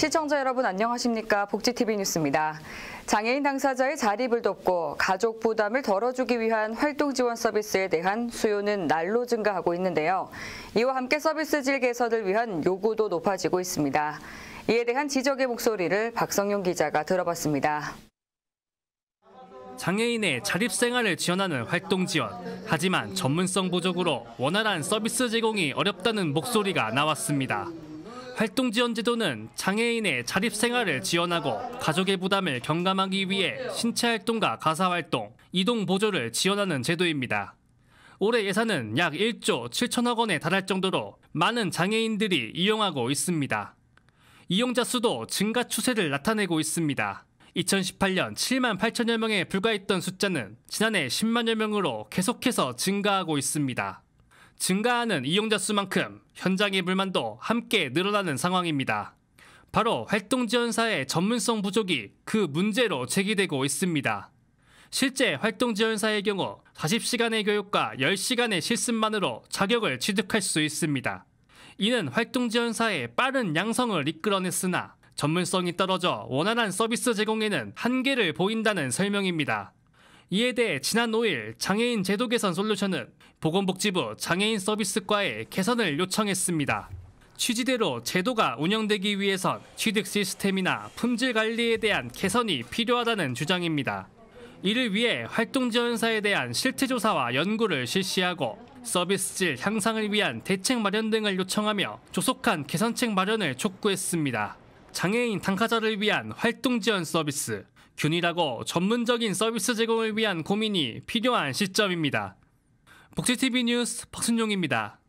시청자 여러분 안녕하십니까? 복지TV 뉴스입니다. 장애인 당사자의 자립을 돕고 가족 부담을 덜어주기 위한 활동 지원 서비스에 대한 수요는 날로 증가하고 있는데요. 이와 함께 서비스 질 개선을 위한 요구도 높아지고 있습니다. 이에 대한 지적의 목소리를 박성용 기자가 들어봤습니다. 장애인의 자립생활을 지원하는 활동 지원. 하지만 전문성 부족으로 원활한 서비스 제공이 어렵다는 목소리가 나왔습니다. 활동 지원 제도는 장애인의 자립생활을 지원하고 가족의 부담을 경감하기 위해 신체 활동과 가사 활동, 이동 보조를 지원하는 제도입니다. 올해 예산은 약 1조 7천억 원에 달할 정도로 많은 장애인들이 이용하고 있습니다. 이용자 수도 증가 추세를 나타내고 있습니다. 2018년 7만 8천여 명에 불과했던 숫자는 지난해 10만여 명으로 계속해서 증가하고 있습니다. 증가하는 이용자 수만큼 현장의 불만도 함께 늘어나는 상황입니다. 바로 활동지원사의 전문성 부족이 그 문제로 제기되고 있습니다. 실제 활동지원사의 경우 40시간의 교육과 10시간의 실습만으로 자격을 취득할 수 있습니다. 이는 활동지원사의 빠른 양성을 이끌어냈으나 전문성이 떨어져 원활한 서비스 제공에는 한계를 보인다는 설명입니다. 이에 대해 지난 5일 장애인 제도 개선 솔루션은 보건복지부 장애인 서비스과에 개선을 요청했습니다. 취지대로 제도가 운영되기 위해선 취득 시스템이나 품질 관리에 대한 개선이 필요하다는 주장입니다. 이를 위해 활동지원사에 대한 실태조사와 연구를 실시하고 서비스 질 향상을 위한 대책 마련 등을 요청하며 조속한 개선책 마련을 촉구했습니다. 장애인 당사자를 위한 활동지원 서비스, 균일하고 전문적인 서비스 제공을 위한 고민이 필요한 시점입니다. 복지TV 뉴스 박성용입니다.